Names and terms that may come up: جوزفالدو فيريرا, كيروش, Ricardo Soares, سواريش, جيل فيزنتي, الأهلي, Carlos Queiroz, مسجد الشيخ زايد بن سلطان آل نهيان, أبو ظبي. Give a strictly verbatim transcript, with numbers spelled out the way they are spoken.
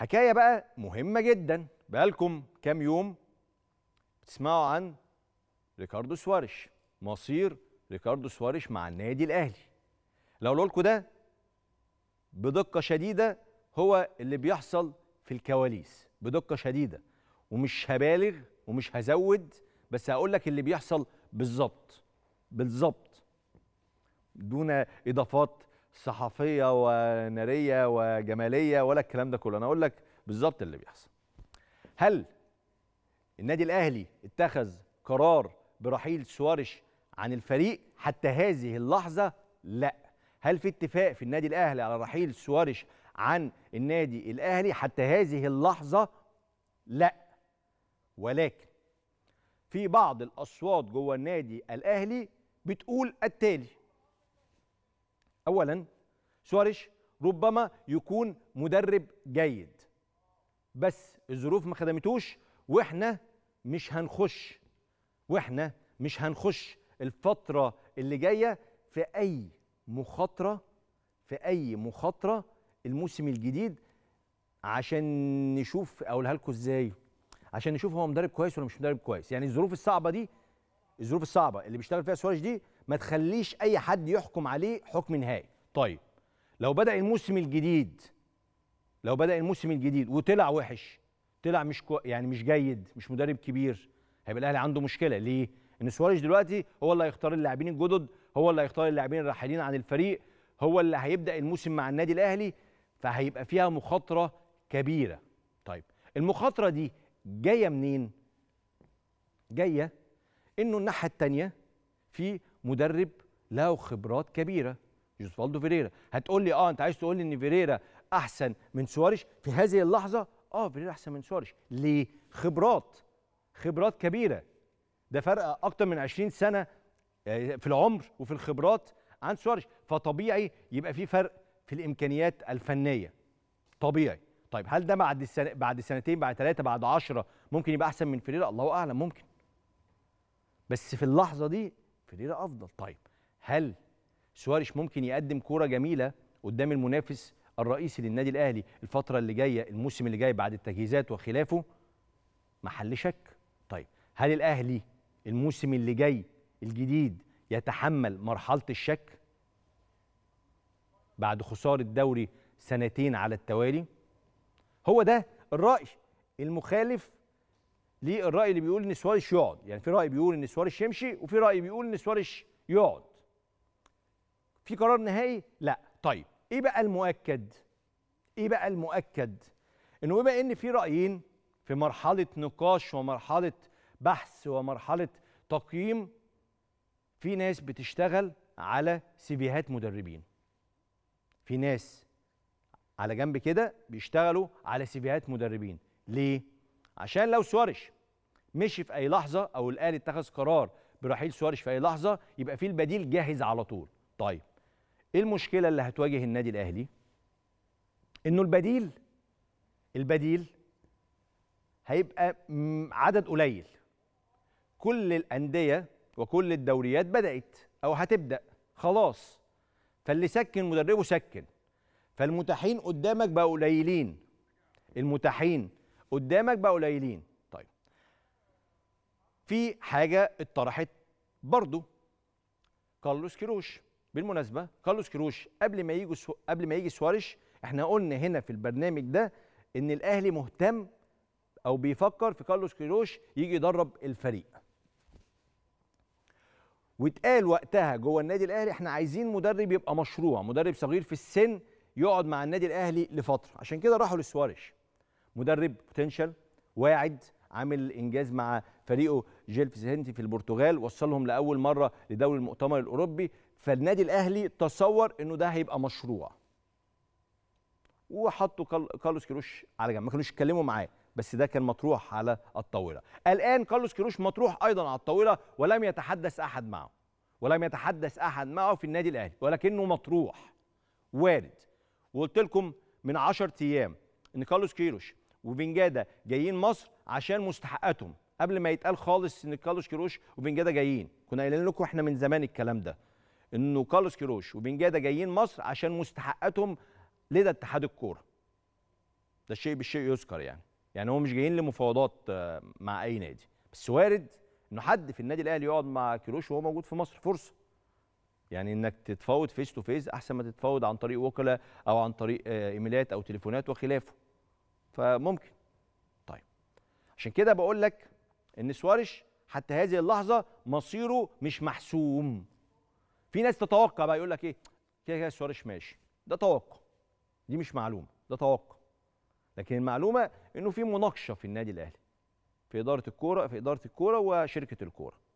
حكايه بقى مهمه جدا، بقالكم كام يوم بتسمعوا عن ريكاردو سواريش، مصير ريكاردو سواريش مع النادي الاهلي. لو قلت لكم ده بدقه شديده هو اللي بيحصل في الكواليس، بدقه شديده، ومش هبالغ ومش هزود، بس هقول لك اللي بيحصل بالظبط بالظبط دون اضافات صحفيه وناريه وجماليه ولا الكلام ده كله. انا اقول لك بالظبط اللي بيحصل. هل النادي الاهلي اتخذ قرار برحيل سواريش عن الفريق حتى هذه اللحظه؟ لا. هل في اتفاق في النادي الاهلي على رحيل سواريش عن النادي الاهلي حتى هذه اللحظه؟ لا. ولكن في بعض الاصوات جوه النادي الاهلي بتقول التالي: اولا، سواريش ربما يكون مدرب جيد بس الظروف ما خدمتوش، واحنا مش هنخش واحنا مش هنخش الفتره اللي جايه في اي مخاطره في اي مخاطره الموسم الجديد، عشان نشوف اقولها لكم ازاي، عشان نشوف هو مدرب كويس ولا مش مدرب كويس. يعني الظروف الصعبه دي الظروف الصعبه اللي بيشتغل فيها سواريش دي ما تخليش اي حد يحكم عليه حكم نهائي. طيب لو بدأ الموسم الجديد لو بدأ الموسم الجديد وطلع وحش، طلع مش كو... يعني مش جيد، مش مدرب كبير، هيبقى الاهلي عنده مشكله. ليه؟ ان سواريش دلوقتي هو اللي هيختار اللاعبين الجدد، هو اللي هيختار اللاعبين الراحلين عن الفريق، هو اللي هيبدأ الموسم مع النادي الاهلي، فهيبقى فيها مخاطره كبيره. طيب المخاطره دي جايه منين؟ جايه انه الناحيه الثانيه في مدرب له خبرات كبيره، جوزفالدو فيريرا. هتقول لي اه انت عايز تقول لي ان فيريرا احسن من سواريش في هذه اللحظه؟ اه فيريرا احسن من سواريش. ليه؟ خبرات خبرات كبيره، ده فرق اكتر من عشرين سنه في العمر وفي الخبرات عن سواريش، فطبيعي يبقى في فرق في الامكانيات الفنيه، طبيعي. طيب هل ده بعد السنة بعد سنتين بعد ثلاثه بعد عشرة ممكن يبقى احسن من فيريرا؟ الله اعلم، ممكن، بس في اللحظه دي فيريرا افضل. طيب هل سواريش ممكن يقدم كوره جميله قدام المنافس الرئيسي للنادي الاهلي الفتره اللي جايه، الموسم اللي جاي بعد التجهيزات وخلافه؟ محل شك. طيب هل الاهلي الموسم اللي جاي الجديد يتحمل مرحله الشك بعد خساره الدوري سنتين على التوالي؟ هو ده الرأي المخالف للرأي اللي بيقول ان سواريش يقعد. يعني في رأي بيقول ان سواريش يمشي، وفي رأي بيقول ان سواريش يقعد. في قرار نهائي؟ لا. طيب ايه بقى المؤكد؟ ايه بقى المؤكد؟ انه بما ان في رأيين في مرحلة نقاش ومرحلة بحث ومرحلة تقييم، في ناس بتشتغل على سيفيهات مدربين، في ناس على جنب كده بيشتغلوا على سيفيهات مدربين. ليه؟ عشان لو سواريش مشي في اي لحظه او الاهلي اتخذ قرار برحيل سواريش في اي لحظه، يبقى في البديل جاهز على طول. طيب ايه المشكله اللي هتواجه النادي الاهلي؟ انه البديل البديل هيبقى عدد قليل. كل الانديه وكل الدوريات بدات او هتبدا خلاص، فاللي سكن مدربه سكن، فالمتاحين قدامك بقوا قليلين. المتاحين قدامك بقوا قليلين. طيب في حاجه اتطرحت برضو، كارلوس كيروش. بالمناسبه كارلوس كيروش قبل ما يجي سو... قبل ما يجي سواريش، احنا قلنا هنا في البرنامج ده ان الاهلي مهتم او بيفكر في كارلوس كيروش يجي يدرب الفريق، واتقال وقتها جوه النادي الاهلي احنا عايزين مدرب يبقى مشروع، مدرب صغير في السن يقعد مع النادي الاهلي لفتره. عشان كده راحوا لسواريش، مدرب بوتنشال، واعد، عامل انجاز مع فريقه جيل فيزنتي في البرتغال، وصلهم لاول مره لدوري المؤتمر الاوروبي، فالنادي الاهلي تصور انه ده هيبقى مشروع، وحطوا كارلوس كيروش على جنب، ما كانوش يتكلموا معاه، بس ده كان مطروح على الطاوله. الان كارلوس كيروش مطروح ايضا على الطاوله، ولم يتحدث احد معه ولم يتحدث احد معه في النادي الاهلي، ولكنه مطروح، وارد. وقلت لكم من عشرة ايام ان كارلوس كيروش وفنجادا جايين مصر عشان مستحقاتهم، قبل ما يتقال خالص ان كارلوس كيروش وفنجادا جايين، كنا قايلين لكم احنا من زمان الكلام ده، انه كارلوس كيروش وفنجادا جايين مصر عشان مستحقاتهم لدى اتحاد الكوره. ده الشيء بالشيء يذكر يعني. يعني هو مش جايين لمفاوضات مع اي نادي، بس وارد انه حد في النادي الاهلي يقعد مع كيروش وهو موجود في مصر، فرصه. يعني انك تتفاوض فيس تو فيس احسن ما تتفاوض عن طريق وكلاء او عن طريق ايميلات او تليفونات وخلافه. فممكن. طيب. عشان كده بقول لك ان سواريش حتى هذه اللحظه مصيره مش محسوم. في ناس تتوقع بقى يقول لك ايه؟ كده كده سواريش ماشي. ده توقع. دي مش معلومه، ده توقع. لكن المعلومه انه في مناقشه في النادي الاهلي، في اداره الكوره في اداره الكوره وشركه الكوره.